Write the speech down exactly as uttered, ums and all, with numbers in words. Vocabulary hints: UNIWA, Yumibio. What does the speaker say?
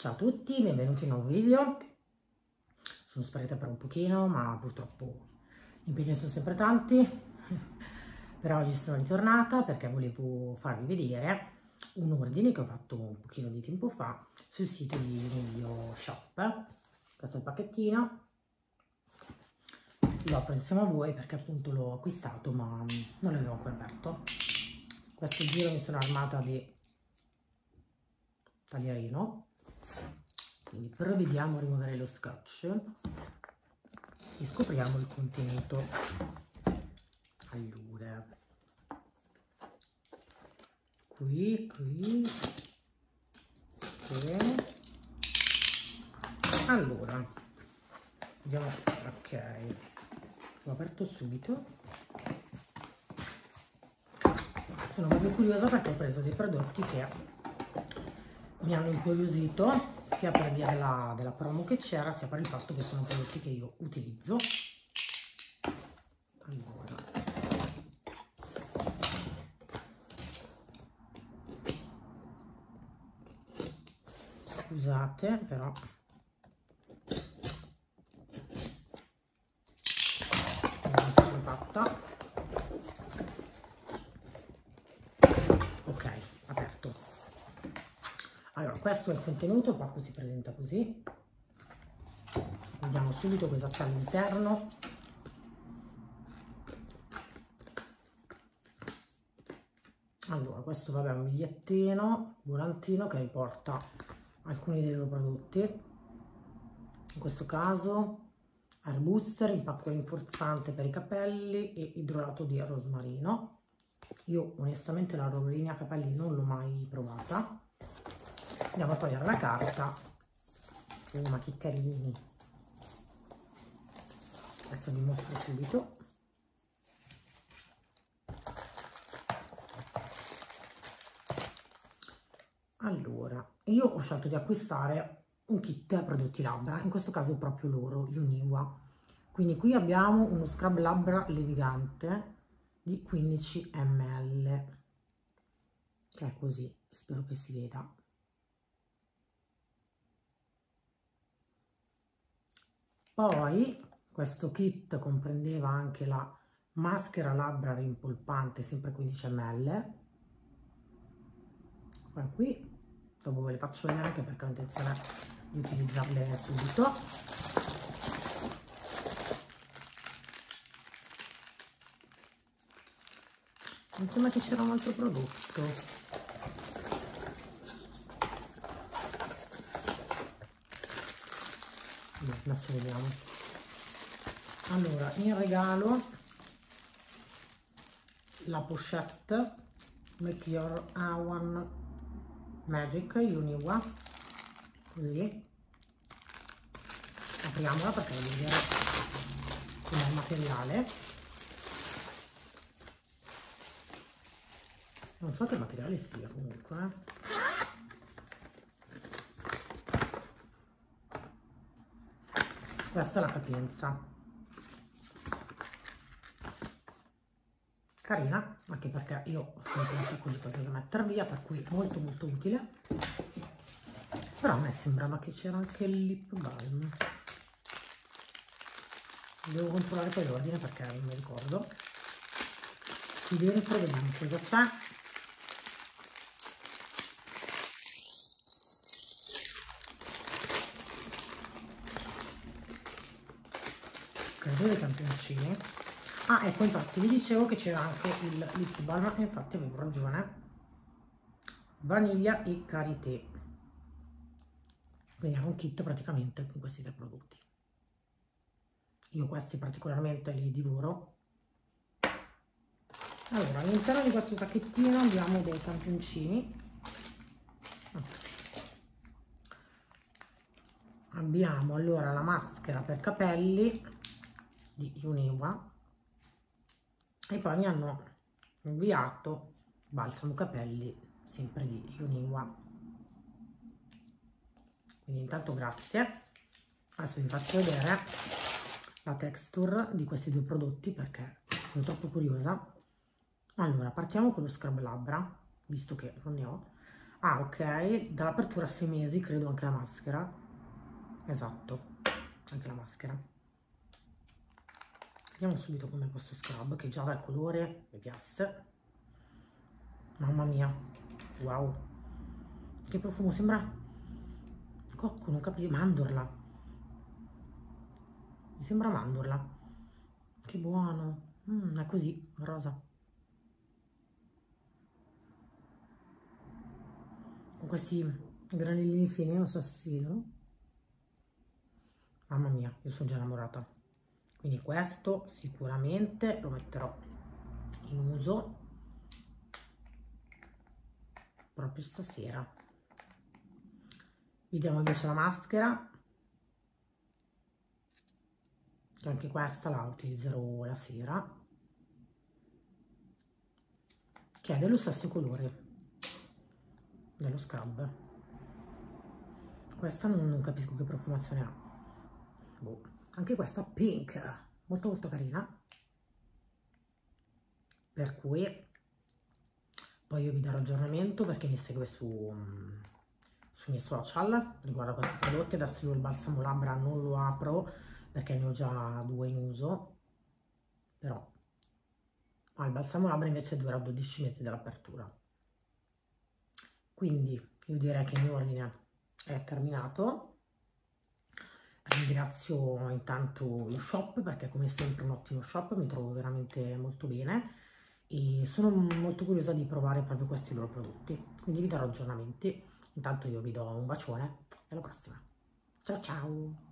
Ciao a tutti, benvenuti in un nuovo video. Sono sparita per un pochino, ma purtroppo gli impegni sono sempre tanti. Per oggi sono ritornata perché volevo farvi vedere un ordine che ho fatto un pochino di tempo fa sul sito di Yumibio Shop. Questo è il pacchettino. Lo apro insieme a voi perché appunto l'ho acquistato ma non l'avevo ancora aperto. Questo giro mi sono armata di taglierino. Quindi provvediamo a rimuovere lo scotch e scopriamo il contenuto. Allora, qui, qui, qui. Allora, vediamo, ok, l'ho aperto subito. Sono proprio curiosa perché ho preso dei prodotti che mi hanno incuriosito, sia per via della, della promo che c'era, sia per il fatto che sono prodotti che io utilizzo. Allora, scusate però, non sono fatta. Ok, aperto. Allora, questo è il contenuto, il pacco si presenta così. Vediamo subito cosa c'è all'interno. Allora, questo vabbè è un bigliettino, volantino che riporta alcuni dei loro prodotti. In questo caso Hair Booster, impacco rinforzante per i capelli e idrolato di rosmarino. Io onestamente la rollina capelli non l'ho mai provata. Andiamo a togliere la carta. Oh, ma che carini. Adesso vi mostro subito. Allora, io ho scelto di acquistare un kit prodotti labbra, in questo caso proprio loro, UNIWA. Quindi qui abbiamo uno scrub labbra levigante di quindici millilitri, che è così, spero che si veda. Poi questo kit comprendeva anche la maschera labbra rimpolpante, sempre quindici millilitri. Ora qui, dopo ve le faccio vedere anche perché ho intenzione di utilizzarle subito. Insomma, che c'era un altro prodotto. Adesso vediamo. Allora, in regalo la pochette Make Your Awan Magic UNIWA, così. Apriamola perché voglio vedere come è il materiale. Non so che materiale sia comunque, eh. Questa è la capienza. Carina, anche perché io ho sempre un sacco di cose da mettere via, per cui molto molto utile. Però a me sembrava che c'era anche il lip balm. Devo controllare poi l'ordine perché non mi ricordo. Qui dentro vediamo cosa c'è. Due campioncini. Ah, ecco, infatti vi dicevo che c'era anche il lip balm e infatti avevo ragione. Vaniglia e karité, quindi era un kit praticamente con questi tre prodotti. Io questi particolarmente li divoro. Allora, all'interno di questo sacchettino abbiamo dei campioncini, ah. Abbiamo allora la maschera per capelli di UNIWA e poi mi hanno inviato balsamo capelli sempre di UNIWA, quindi intanto grazie. Adesso vi faccio vedere la texture di questi due prodotti perché sono troppo curiosa. Allora, partiamo con lo scrub labbra, visto che non ne ho. Ah, ok, dall'apertura a sei mesi, credo anche la maschera. Esatto, anche la maschera. Vediamo subito com'è questo scrub, che già dal colore mi piace. Mamma mia, wow. Che profumo, sembra cocco, non capisco, mandorla. Mi sembra mandorla. Che buono. Mm, è così, rosa. Con questi granellini fini, non so se si vedono. Mamma mia, io sono già innamorata. Quindi questo sicuramente lo metterò in uso proprio stasera. Vediamo invece la maschera, che anche questa la utilizzerò la sera, che è dello stesso colore dello scrub. Questa non, non capisco che profumazione ha. Boh. Anche questa pink, molto molto carina, per cui poi io vi darò aggiornamento, perché mi segue su sui miei social riguardo a questi prodotti. Adesso io il balsamo labbra non lo apro perché ne ho già due in uso, però ah, il balsamo labbra invece dura dodici mesi dall'apertura. Quindi io direi che il mio ordine è terminato. Ringrazio intanto lo shop, perché come sempre è un ottimo shop, mi trovo veramente molto bene e sono molto curiosa di provare proprio questi loro prodotti, quindi vi darò aggiornamenti. Intanto io vi do un bacione e alla prossima, ciao ciao!